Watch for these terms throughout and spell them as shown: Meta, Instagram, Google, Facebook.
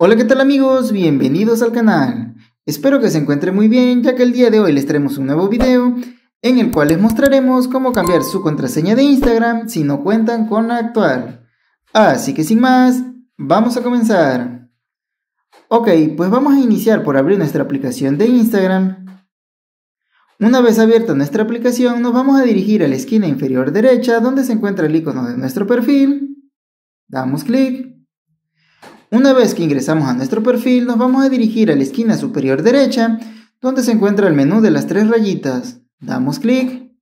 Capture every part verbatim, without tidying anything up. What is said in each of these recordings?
Hola, ¿qué tal amigos? Bienvenidos al canal. Espero que se encuentren muy bien, ya que el día de hoy les traemos un nuevo video en el cual les mostraremos cómo cambiar su contraseña de Instagram si no cuentan con la actual. Así que sin más, vamos a comenzar. Ok, pues vamos a iniciar por abrir nuestra aplicación de Instagram. Una vez abierta nuestra aplicación, nos vamos a dirigir a la esquina inferior derecha donde se encuentra el icono de nuestro perfil. Damos clic. Una vez que ingresamos a nuestro perfil, nos vamos a dirigir a la esquina superior derecha, donde se encuentra el menú de las tres rayitas. Damos clic.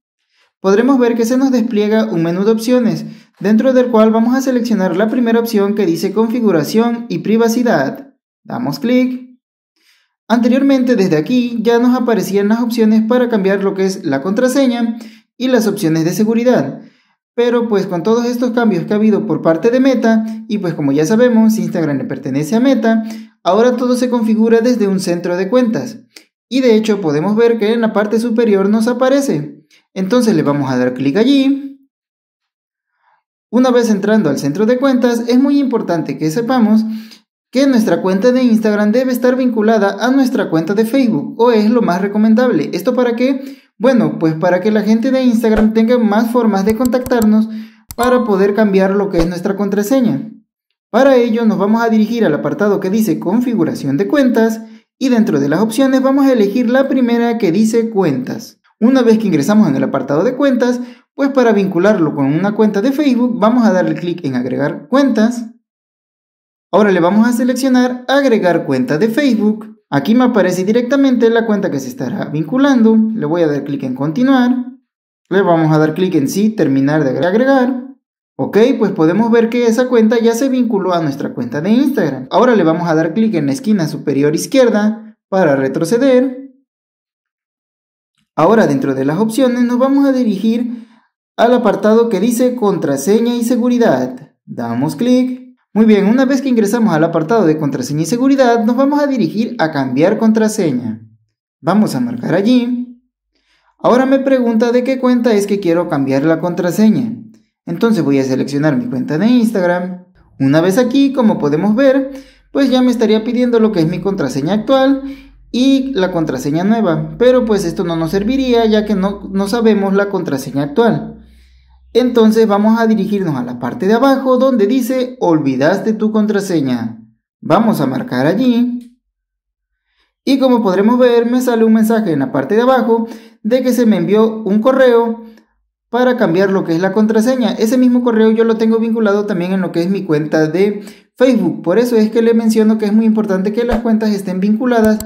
Podremos ver que se nos despliega un menú de opciones, dentro del cual vamos a seleccionar la primera opción que dice configuración y privacidad. Damos clic. Anteriormente, desde aquí, ya nos aparecían las opciones para cambiar lo que es la contraseña y las opciones de seguridad. Pero pues con todos estos cambios que ha habido por parte de Meta, y pues como ya sabemos, Instagram le pertenece a Meta, ahora todo se configura desde un centro de cuentas. Y de hecho podemos ver que en la parte superior nos aparece. Entonces le vamos a dar clic allí. Una vez entrando al centro de cuentas, es muy importante que sepamos que nuestra cuenta de Instagram debe estar vinculada a nuestra cuenta de Facebook, o es lo más recomendable. ¿Esto para qué? Bueno, pues para que la gente de Instagram tenga más formas de contactarnos para poder cambiar lo que es nuestra contraseña. Para ello nos vamos a dirigir al apartado que dice configuración de cuentas y dentro de las opciones vamos a elegir la primera que dice cuentas. Una vez que ingresamos en el apartado de cuentas, pues para vincularlo con una cuenta de Facebook vamos a darle clic en agregar cuentas. Ahora le vamos a seleccionar agregar cuenta de Facebook. Aquí me aparece directamente la cuenta que se estará vinculando. Le voy a dar clic en continuar. Le vamos a dar clic en sí, terminar de agregar. Ok, pues podemos ver que esa cuenta ya se vinculó a nuestra cuenta de Instagram. Ahora le vamos a dar clic en la esquina superior izquierda para retroceder. Ahora dentro de las opciones nos vamos a dirigir al apartado que dice contraseña y seguridad. Damos clic. Muy bien, una vez que ingresamos al apartado de contraseña y seguridad, nos vamos a dirigir a cambiar contraseña. Vamos a marcar allí. Ahora me pregunta de qué cuenta es que quiero cambiar la contraseña. Entonces voy a seleccionar mi cuenta de Instagram. Una vez aquí, como podemos ver, pues ya me estaría pidiendo lo que es mi contraseña actual y la contraseña nueva. Pero pues esto no nos serviría ya que no, no sabemos la contraseña actual. Entonces vamos a dirigirnos a la parte de abajo donde dice olvidaste tu contraseña. Vamos a marcar allí. Y como podremos ver, me sale un mensaje en la parte de abajo de que se me envió un correo para cambiar lo que es la contraseña. Ese mismo correo yo lo tengo vinculado también en lo que es mi cuenta de Facebook. Por eso es que le menciono que es muy importante que las cuentas estén vinculadas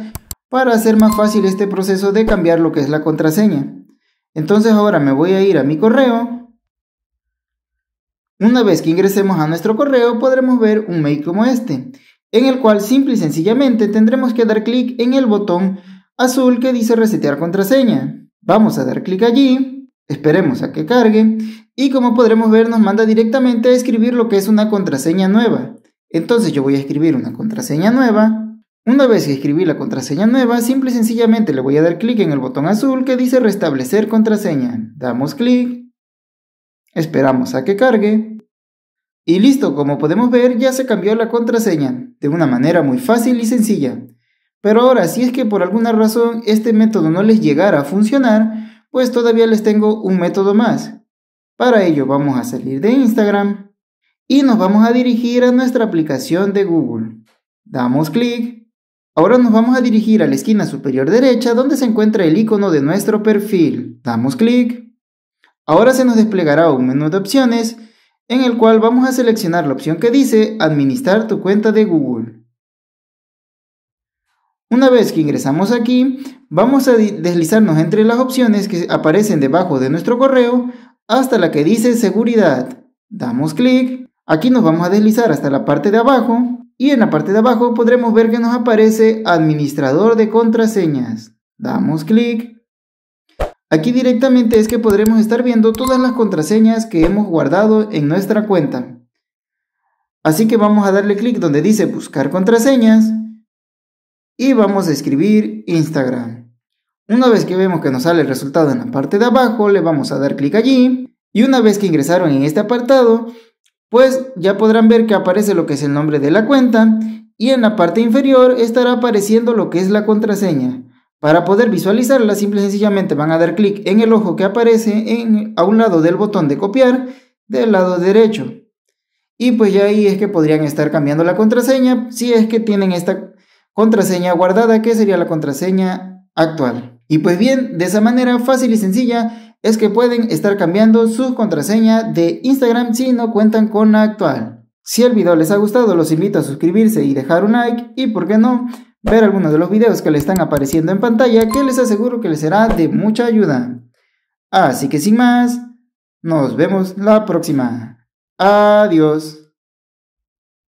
para hacer más fácil este proceso de cambiar lo que es la contraseña. Entonces ahora me voy a ir a mi correo. Una vez que ingresemos a nuestro correo podremos ver un mail como este, en el cual simple y sencillamente tendremos que dar clic en el botón azul que dice resetear contraseña. Vamos a dar clic allí, esperemos a que cargue y como podremos ver nos manda directamente a escribir lo que es una contraseña nueva. Entonces yo voy a escribir una contraseña nueva. Una vez que escribí la contraseña nueva, simple y sencillamente le voy a dar clic en el botón azul que dice restablecer contraseña. Damos clic. Esperamos a que cargue. Y listo, como podemos ver ya se cambió la contraseña de una manera muy fácil y sencilla. Pero ahora si es que por alguna razón este método no les llegara a funcionar, pues todavía les tengo un método más. Para ello vamos a salir de Instagram y nos vamos a dirigir a nuestra aplicación de Google. Damos clic. Ahora nos vamos a dirigir a la esquina superior derecha donde se encuentra el icono de nuestro perfil. Damos clic. Ahora se nos desplegará un menú de opciones en el cual vamos a seleccionar la opción que dice administrar tu cuenta de Google. Una vez que ingresamos aquí, vamos a deslizarnos entre las opciones que aparecen debajo de nuestro correo hasta la que dice seguridad. Damos clic. Aquí nos vamos a deslizar hasta la parte de abajo y en la parte de abajo podremos ver que nos aparece administrador de contraseñas. Damos clic. Aquí directamente es que podremos estar viendo todas las contraseñas que hemos guardado en nuestra cuenta. Así que vamos a darle clic donde dice buscar contraseñas y vamos a escribir Instagram. Una vez que vemos que nos sale el resultado en la parte de abajo, le vamos a dar clic allí y una vez que ingresaron en este apartado, pues ya podrán ver que aparece lo que es el nombre de la cuenta y en la parte inferior estará apareciendo lo que es la contraseña. Para poder visualizarla, simple y sencillamente van a dar clic en el ojo que aparece en, a un lado del botón de copiar del lado derecho. Y pues ya ahí es que podrían estar cambiando la contraseña si es que tienen esta contraseña guardada, que sería la contraseña actual. Y pues bien, de esa manera fácil y sencilla es que pueden estar cambiando su contraseña de Instagram si no cuentan con la actual. Si el video les ha gustado, los invito a suscribirse y dejar un like, y por qué no, ver algunos de los videos que le están apareciendo en pantalla, que les aseguro que les será de mucha ayuda. Así que sin más, nos vemos la próxima. Adiós.